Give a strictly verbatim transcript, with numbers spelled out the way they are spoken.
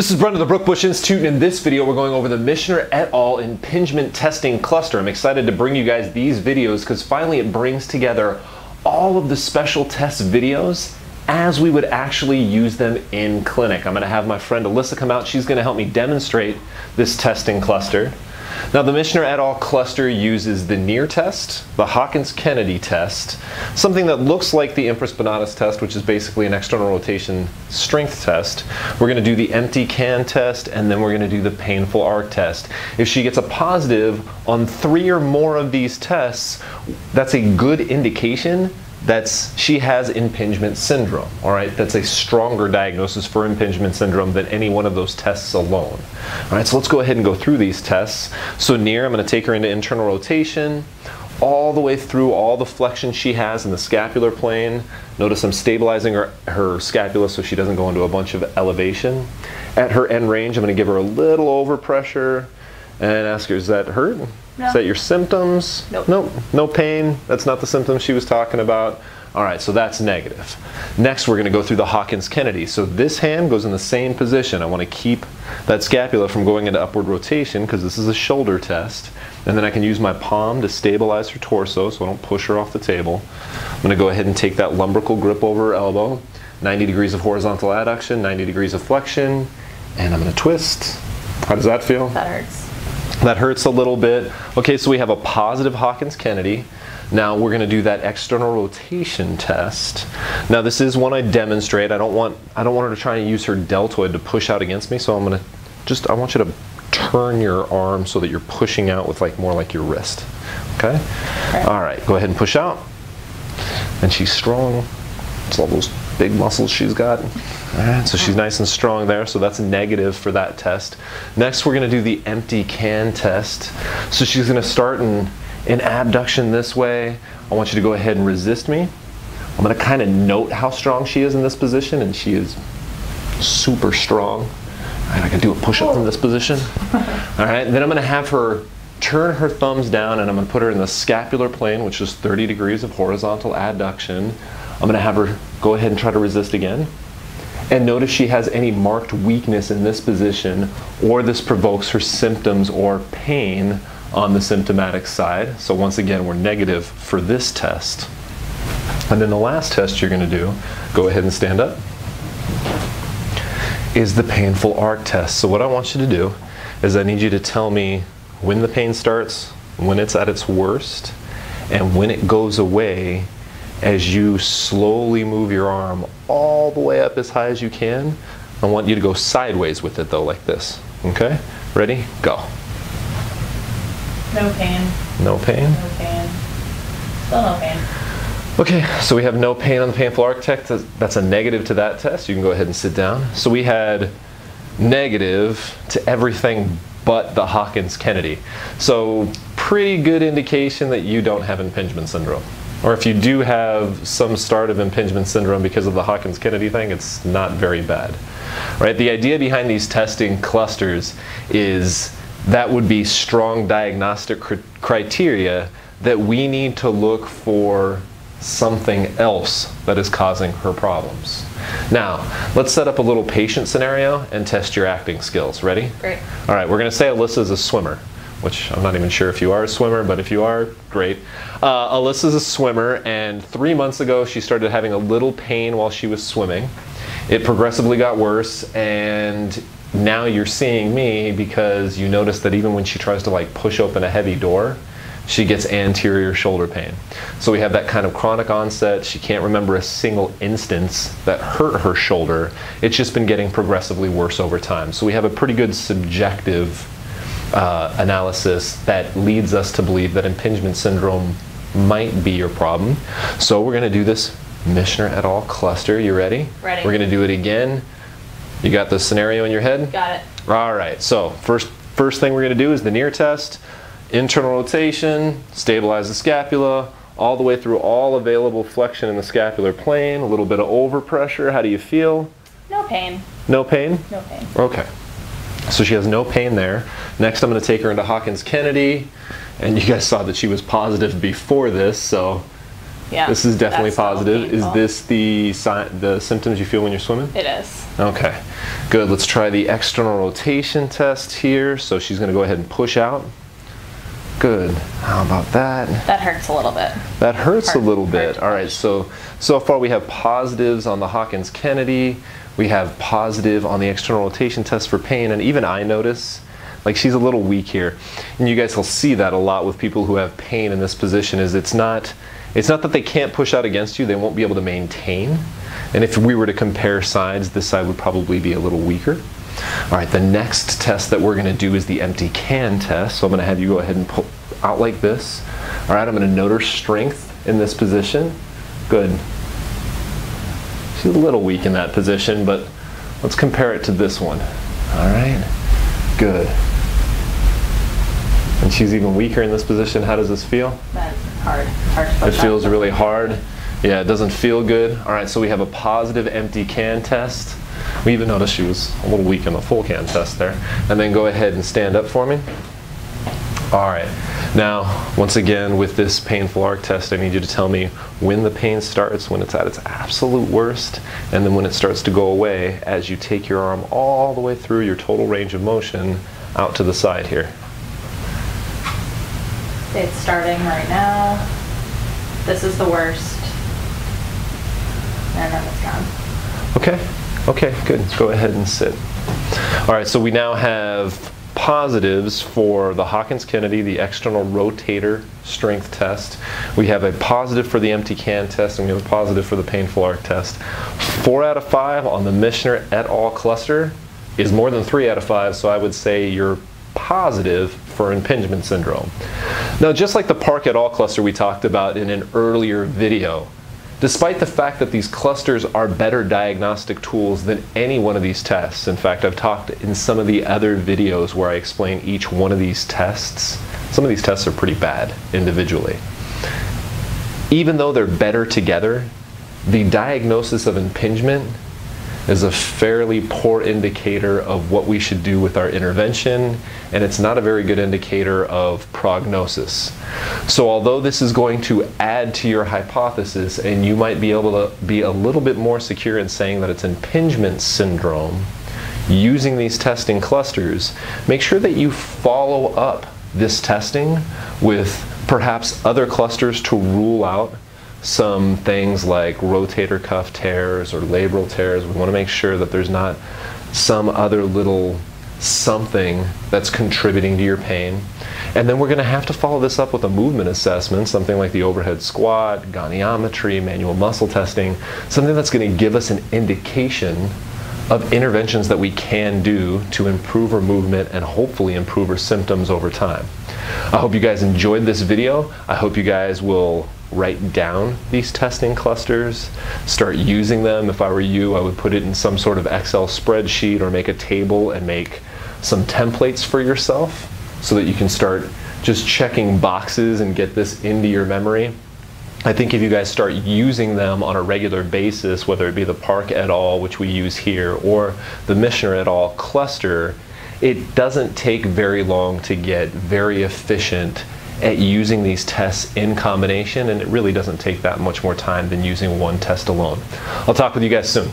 This is Brent of the Brookbush Institute, and in this video we're going over the Michener et al. Impingement testing cluster. I'm excited to bring you guys these videos because finally it brings together all of the special test videos as we would actually use them in clinic. I'm going to have my friend Alyssa come out. She's going to help me demonstrate this testing cluster. Now, the Michener et al. Cluster uses the Neer test, the Hawkins Kennedy test, something that looks like the Infraspinatus test, which is basically an external rotation strength test. We're going to do the Empty Can Test, and then we're going to do the Painful Arc Test. If she gets a positive on three or more of these tests, that's a good indication that's she has impingement syndrome, all right? That's a stronger diagnosis for impingement syndrome than any one of those tests alone. All right, so let's go ahead and go through these tests. So Neer, I'm gonna take her into internal rotation, all the way through all the flexion she has in the scapular plane. Notice I'm stabilizing her, her scapula so she doesn't go into a bunch of elevation. At her end range, I'm gonna give her a little overpressure and ask her, is that hurt? No. Is that your symptoms? Nope. Nope. No pain. That's not the symptoms she was talking about. All right, so that's negative. Next, we're going to go through the Hawkins-Kennedy. So this hand goes in the same position. I want to keep that scapula from going into upward rotation because this is a shoulder test. And then I can use my palm to stabilize her torso so I don't push her off the table. I'm going to go ahead and take that lumbrical grip over her elbow. ninety degrees of horizontal adduction, ninety degrees of flexion, and I'm going to twist. How does that feel? That hurts. That hurts a little bit. Okay, so we have a positive Hawkins-Kennedy. Now we're gonna do that external rotation test. Now this is one I demonstrate. I don't want, I don't want her to try and use her deltoid to push out against me, so I'm gonna just, I want you to turn your arm so that you're pushing out with like more like your wrist, okay? okay. All right, go ahead and push out. And she's strong. It's all those big muscles she's got. All right, so she's nice and strong there, so that's a negative for that test. Next, we're going to do the Empty Can Test. So she's going to start in, in abduction this way. I want you to go ahead and resist me. I'm going to kind of note how strong she is in this position, and she is super strong. All right, I can do a push-up from this position. All right, then I'm going to have her turn her thumbs down, and I'm going to put her in the scapular plane, which is thirty degrees of horizontal adduction. I'm going to have her go ahead and try to resist again. And notice she has any marked weakness in this position, or this provokes her symptoms or pain on the symptomatic side. So once again, we're negative for this test. And then the last test you're going to do, go ahead and stand up, is the Painful Arc Test. So what I want you to do is I need you to tell me when the pain starts, when it's at its worst, and when it goes away as you slowly move your arm all the way up as high as you can. I want you to go sideways with it though, like this. Okay? Ready? Go. No pain. No pain? No pain. Still no pain. Okay, so we have no pain on the Painful Arc Test. That's a negative to that test. You can go ahead and sit down. So we had negative to everything but the Hawkins-Kennedy. So pretty good indication that you don't have impingement syndrome. Or if you do have some start of impingement syndrome because of the Hawkins-Kennedy thing, it's not very bad, right? The idea behind these testing clusters is that would be strong diagnostic cr criteria that we need to look for something else that is causing her problems. Now, let's set up a little patient scenario and test your acting skills. Ready? Great. All right, we're gonna say Alyssa's a swimmer, which I'm not even sure if you are a swimmer, but if you are, great. Uh, Alyssa's a swimmer, and three months ago she started having a little pain while she was swimming. It progressively got worse, and now you're seeing me because you notice that even when she tries to like push open a heavy door, she gets anterior shoulder pain. So we have that kind of chronic onset. She can't remember a single instance that hurt her shoulder. It's just been getting progressively worse over time. So we have a pretty good subjective Uh, analysis that leads us to believe that impingement syndrome might be your problem. So we're going to do this Michener et al. Cluster. You ready? Ready. We're going to do it again. You got the scenario in your head? Got it. All right. So first, first thing we're going to do is the Neer test, internal rotation, stabilize the scapula, all the way through all available flexion in the scapular plane, a little bit of overpressure. How do you feel? No pain. No pain? No pain. Okay. So she has no pain there. Next, I'm going to take her into Hawkins-Kennedy. And you guys saw that she was positive before this, so Yeah. This is definitely positive. Is this the the symptoms you feel when you're swimming? It is. Okay. Good. Let's try the external rotation test here. So she's going to go ahead and push out. Good. How about that? That hurts a little bit. That hurts Heart, a little bit. All right. So so far we have positives on the Hawkins Kennedy. We have positive on the external rotation test for pain, and even I notice like she's a little weak here. And you guys will see that a lot with people who have pain in this position is it's not it's not that they can't push out against you, they won't be able to maintain. And if we were to compare sides, this side would probably be a little weaker. All right, the next test that we're going to do is the empty can test. So I'm going to have you go ahead and pull out like this. All right, I'm going to note her strength in this position. Good. She's a little weak in that position, but let's compare it to this one. All right, good. And she's even weaker in this position. How does this feel? That's hard. hard to push it feels up. Really hard. Yeah, it doesn't feel good. All right, so we have a positive empty can test. We even noticed she was a little weak in the full can test there. And then go ahead and stand up for me. All right. Now, once again, with this painful arc test, I need you to tell me when the pain starts, when it's at its absolute worst, and then when it starts to go away as you take your arm all the way through your total range of motion out to the side here. It's starting right now. This is the worst. And then it's gone. Okay. Okay, good. Go ahead and sit. All right, so we now have positives for the Hawkins Kennedy, the external rotator strength test. We have a positive for the empty can test, and we have a positive for the painful arc test. Four out of five on the Michener et al. Cluster is more than three out of five, so I would say you're positive for impingement syndrome. Now, just like the Park et al. Cluster we talked about in an earlier video, despite the fact that these clusters are better diagnostic tools than any one of these tests, in fact, I've talked in some of the other videos where I explain each one of these tests. Some of these tests are pretty bad individually. Even though they're better together, the diagnosis of impingement is a fairly poor indicator of what we should do with our intervention, and it's not a very good indicator of prognosis. So although this is going to add to your hypothesis, and you might be able to be a little bit more secure in saying that it's impingement syndrome, using these testing clusters, make sure that you follow up this testing with perhaps other clusters to rule out some things like rotator cuff tears or labral tears. We want to make sure that there's not some other little something that's contributing to your pain. And then we're going to have to follow this up with a movement assessment, something like the overhead squat, goniometry, manual muscle testing, something that's going to give us an indication of interventions that we can do to improve her movement and hopefully improve her symptoms over time. I hope you guys enjoyed this video. I hope you guys will write down these testing clusters, start using them. If I were you, I would put it in some sort of Excel spreadsheet or make a table and make some templates for yourself so that you can start just checking boxes and get this into your memory. I think if you guys start using them on a regular basis, whether it be the Park et al., which we use here, or the Michener et al. Cluster, it doesn't take very long to get very efficient at using these tests in combination, and it really doesn't take that much more time than using one test alone. I'll talk with you guys soon.